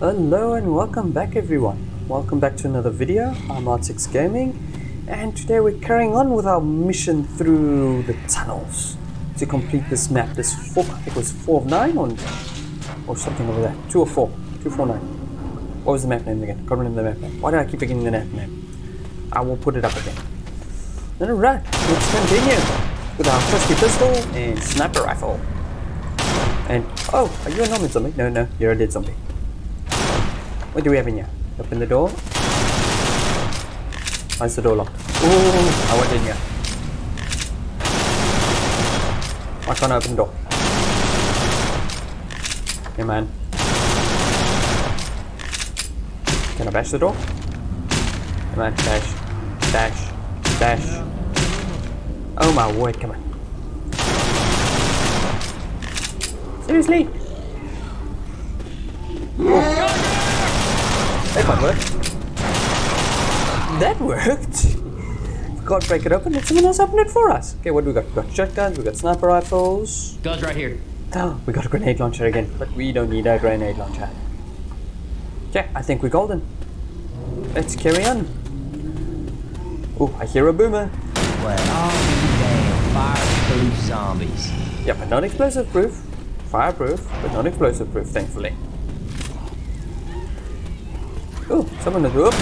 Hello and welcome back everyone. Welcome back to another video. I'm R6 Gaming and today we're carrying on with our mission through the tunnels to complete this map. This four, I think it was 4 of 9 or something over there. 2 or 4. 2, 4, 9. What was the map name again? I can't remember the map name. Why do I keep forgetting the map name? I will put it up again. Alright, let's continue with our trusty pistol and sniper rifle. And oh, are you a normal zombie? No, you're a dead zombie. What do we have in here? Open the door. Why is the door locked? Oh, I went in here. Why can't I open the door? Hey man. Can I bash the door? Hey man, bash. Oh my word, come on. Seriously? Oh. That might work. That worked! Can't break it open, let someone else open it for us. Okay, what do we got? We got shotguns, we got sniper rifles. Guns right here. Oh, we got a grenade launcher again, but we don't need a grenade launcher. Okay, I think we're golden. Let's carry on. Oh, I hear a boomer. Well, all these fireproof zombies. Yeah, but not explosive proof. Fireproof, but not explosive proof, thankfully. Oh, someone has, whoops.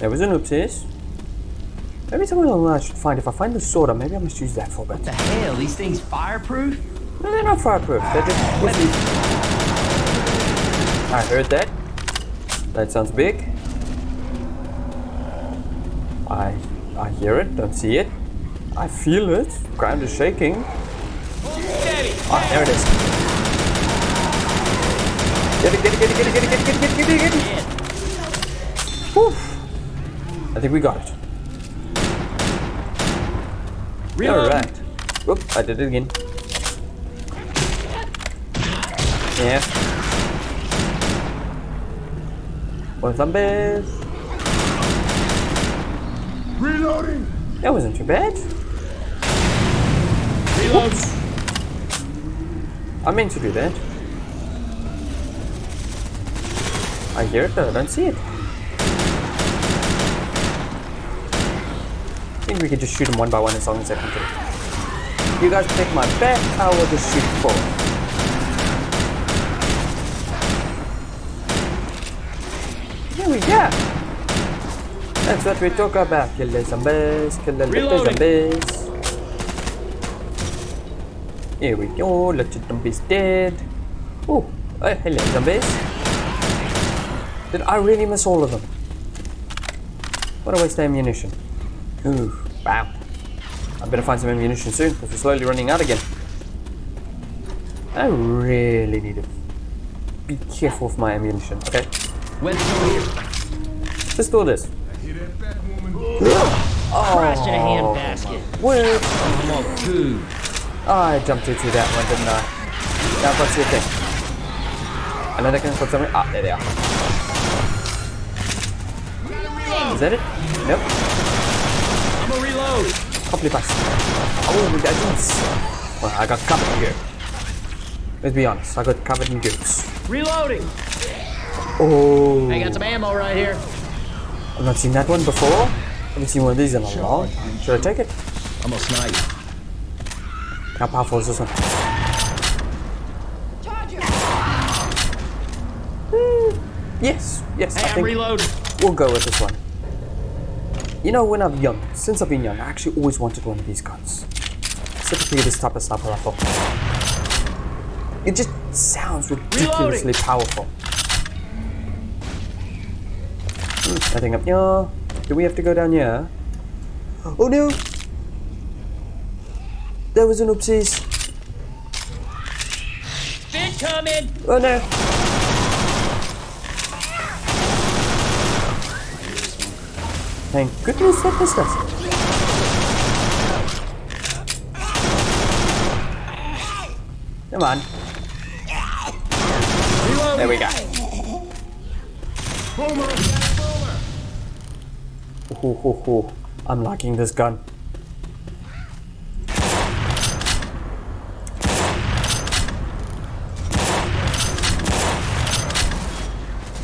There was an oopsies. Maybe someone online I should find. If I find the sword, maybe I must use that for a bit. What the hell? These things fireproof? No, they're not fireproof. They're just... I heard that. That sounds big. I hear it. Don't see it. I feel it. The ground is shaking. Ah, there it is. Get it. I think we got it. Alright. Whoop, I did it again. Yeah. One zombies. Reloading! That wasn't too bad. Reloads. I meant to do that. I hear it, but I don't see it. I think we can just shoot them one by one as long as they come through. You guys take my back, I will just shoot forward. Here we go! That's what we talk about. Kill the zombies, kill the little zombies. Here we go, little zombies dead. Oh, hello zombies. Did I really miss all of them? What a waste of ammunition. Ooh, wow. I better find some ammunition soon, because we're slowly running out again. I really need to be careful with my ammunition, okay? Just do this. Oh, crash your hand basket. Where? I jumped into that one, didn't I? Now I've got to see a thing. And then I can put something. Ah, there they are. Is that it? Nope. I'm gonna reload. Couple of us. Oh, that is. Well, I got covered in goo. Let's be honest, I got covered in goos. Reloading. Oh. I got some ammo right here. I've not seen that one before. I haven't seen one of these in a while. Should I take it? I'm gonna snipe. How powerful is this one? Charger. Yes. Hey, I think I'm reloading. We'll go with this one. You know, when I'm young, since I've been young, I actually always wanted one of these guns. Specifically this type of sniper rifle. It just sounds ridiculously powerful. Nothing up here. Do we have to go down here? Oh no! That was an oopsies. They're coming! Oh no! Thank goodness that this does it. Come on. There we go. Oh, I'm liking this gun.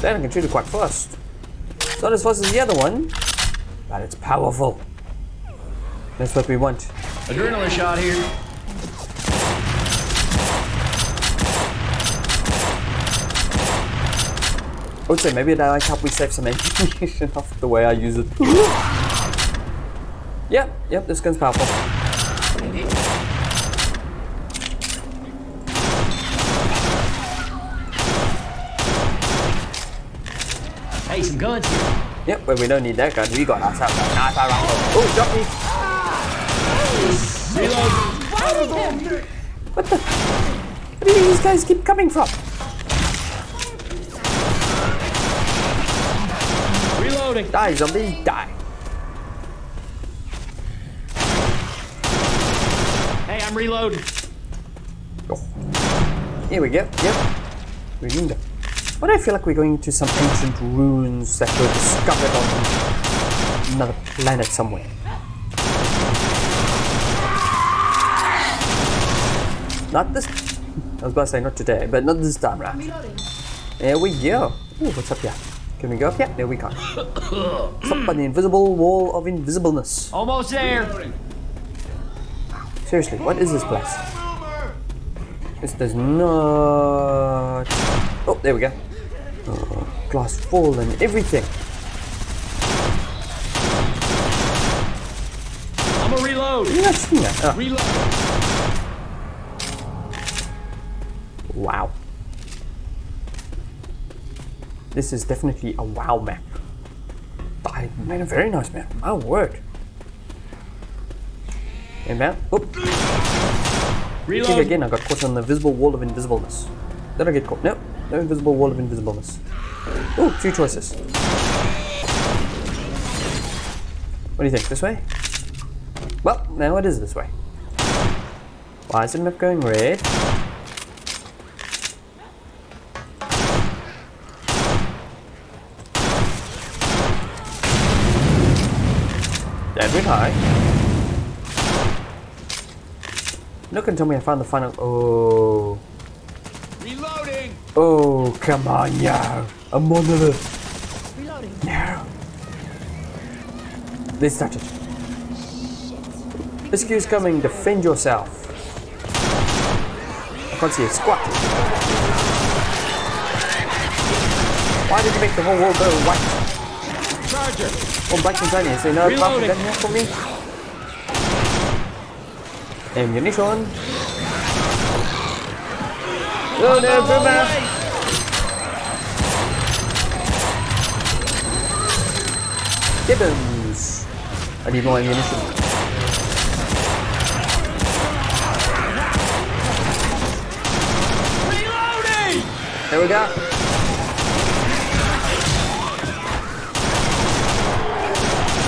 Then I can shoot it quite fast. It's not as fast as the other one, but it's powerful. That's what we want. Adrenaline shot here. I would say maybe that I help we save some ammunition off the way I use it. Yep, this gun's powerful. Hey, some guns here. Yep, but we don't need that gun. We got ourselves a knife around. Oh, shot me. What the? Where do these guys keep coming from? Reloading. Die, zombie, die. Hey, I'm reloading. Oh. Here we go. Yep. We need them. But I feel like we're going to some ancient ruins that were discovered on another planet somewhere. Not this. I was about to say not today, but not this time, right? There we go. Ooh, what's up here? Can we go up here? No, we can't. Stop by the invisible wall of invisibleness. Almost there. Seriously, what is this place? This does not. Oh, there we go. Oh, glass fall and everything. I'm a reload. You're not seeing that. Oh. Reload. Wow. This is definitely a wow map. I made a very nice map. My word. And now, reload. Think again, I got caught on the visible wall of invisibleness. Did I get caught? No. No invisible wall of invisibleness. Oh, two choices. What do you think? This way? Well, now it is this way. Why is the map going red? Hi. Look and tell me I found the final. Oh. Reloading. Oh, come on, yo. I'm on the. Reloading. No. Let's touch it. This queue's coming. Defend yourself. I can't see a squat. Why did you make the whole world go white? Oh, black and tiny, so you know it's black and tiny for me. Ammunition. Oh no, Boomer! Gibbons! I need more ammunition. Reloading! There we go.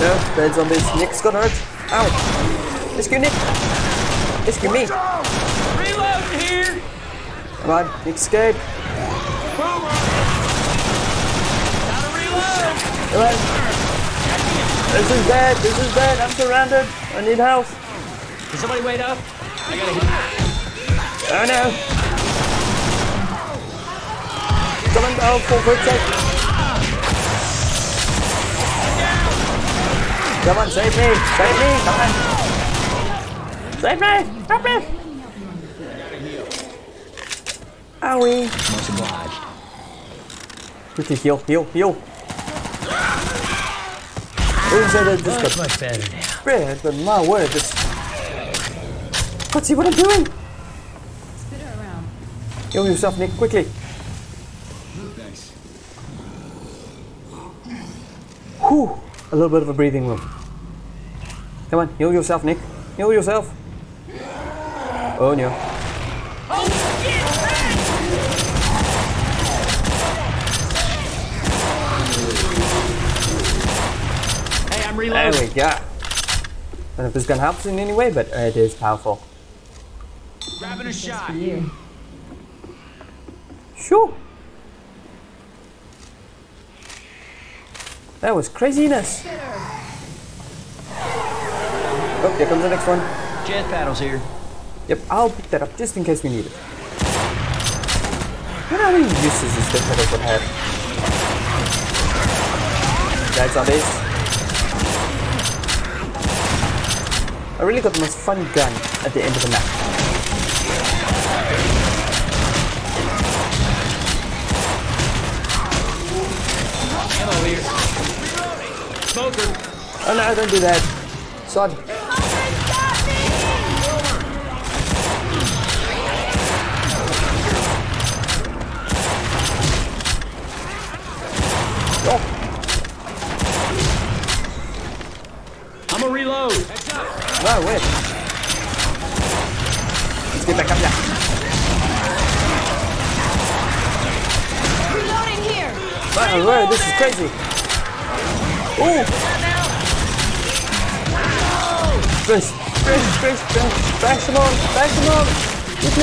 No, bad zombies. Nick's got hurt. Ow! Rescue Nick! Rescue me! Reload here! Come on, Nick, escape! Gotta reload! Come on! This is bad! This is bad! I'm surrounded! I need help! Can somebody wait up? I gotta hit you. Oh no! Someone help for God's sake! Come on, save me! Save me! Come on! Save me! Help me! Owie! Much obliged. Quickly heal, heal, heal! That's much better now. Bread, but my word, just... Let's see what I'm doing! Spit her around. Heal yourself, Nick, quickly! Thanks. Whew! A little bit of a breathing room. Come on, heal yourself, Nick. Heal yourself. Oh no. Oh shit! Hey, I'm reloading. There we go. I don't know if this gun helps in any way, but it is powerful. Grabbing a shot. Sure. That was craziness. Oh, here comes the next one. Jet paddles here. Yep, I'll pick that up just in case we need it. I don't know how many uses this jet paddle would have. Dead zombies. I really got the most fun gun at the end of the map. Ammo here. Smoker. Oh no, don't do that. Sod. Reload! Wow, wait. Let's get back up there. Reloading here! Wow, wait, this is crazy. Ooh! Burst, burst, burst, burst. Bash him on, bash him on. Get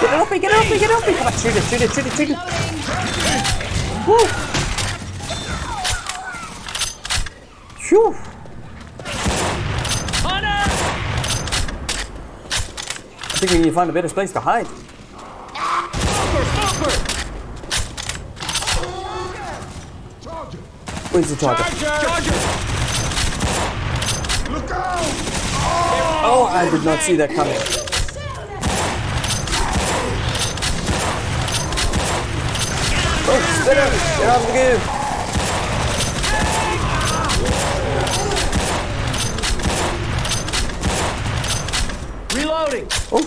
it off me, get it off me, get it off me. Come on, shoot it, shoot it, shoot it, shoot it. Woo! Phew! I think we need to find a better place to hide. Charger. Where's the charger? Charger. Look out! Oh, I did not see that coming. Oh, spit out! Get out of the game! Reloading! Oh!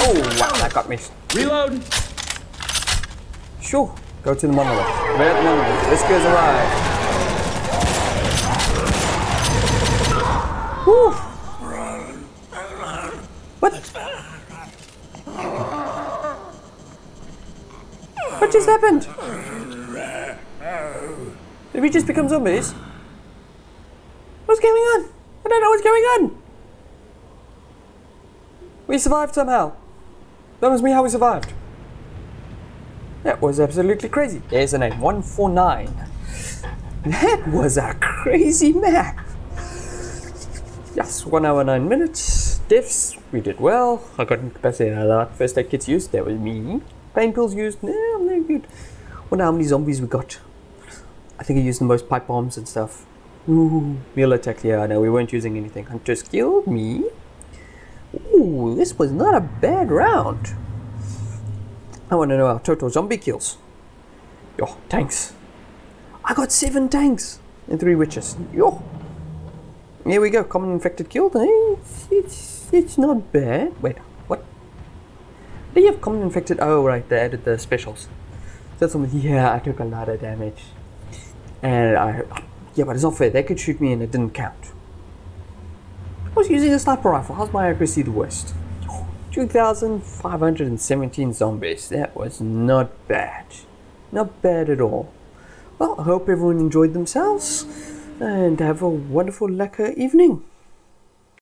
Oh, wow, that got me. Reload! Sure. Go to the monolith. Red monolith. This girl's alive. Woo! What? What just happened? Did we just become zombies? What's going on? I don't know what's going on. We survived somehow. That was me how we survived. That was absolutely crazy. There's a name, 149. That was a crazy map. Yes, 1 hour 9 minutes. Deaths, we did well. I got incapacitated a lot. First aid kits used, that was me. Pain pills used, no, I'm no good. Wonder how many zombies we got. I think I used the most pipe bombs and stuff. Ooh, meal attack, yeah, no, we weren't using anything. Hunter skill, me. Ooh, this was not a bad round. I want to know our total zombie kills. Yo, tanks. I got 7 tanks and 3 witches. Yo. Here we go, common infected killed. It's not bad. Wait, what? They have common infected. Oh, right, they added the specials. That's something, yeah, I took a lot of damage. And yeah, but it's not fair. They could shoot me and it didn't count. I was using a sniper rifle. How's my accuracy the worst? 2,517 zombies. That was not bad. Not bad at all. Well, I hope everyone enjoyed themselves and have a wonderful, lekker evening.